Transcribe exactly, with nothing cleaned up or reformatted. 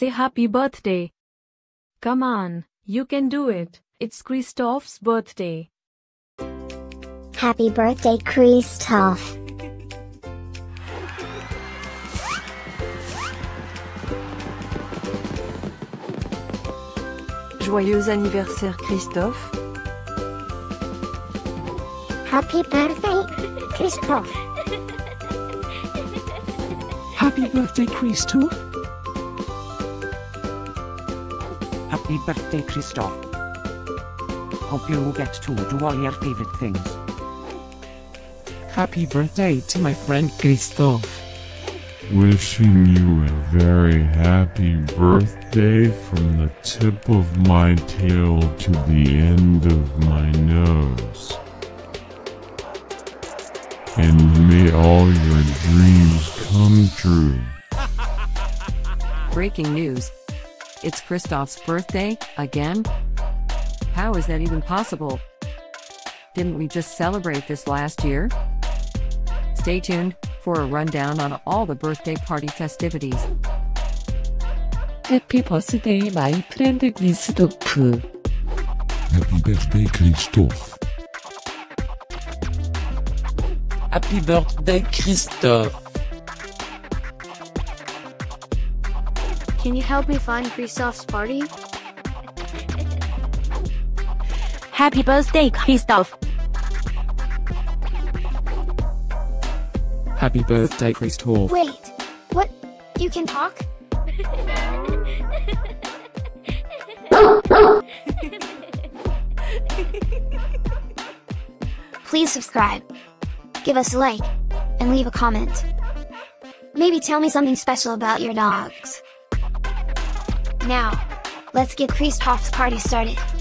say happy birthday. Come on, you can do it. It's Kristof's birthday. Happy birthday, Kristof. Joyeux anniversaire, Kristof. Happy birthday, Kristof. Happy birthday, Kristof. Happy birthday, Kristof. Hope you get to do all your favorite things. Happy birthday to my friend Kristof. Wishing you a very happy birthday from the tip of my tail to the end of my nose. And may all your dreams come true. Breaking news. It's Kristof's birthday, again? How is that even possible? Didn't we just celebrate this last year? Stay tuned for a rundown on all the birthday party festivities. Happy birthday, my friend Kristof. Happy birthday, Kristof. Happy birthday, Kristof. Can you help me find Kristof's party? Happy birthday, Kristof. Happy birthday, Kristof. Wait, what? You can talk? Please subscribe, give us a like, and leave a comment. Maybe tell me something special about your dogs. Now, let's get Kristof's party started.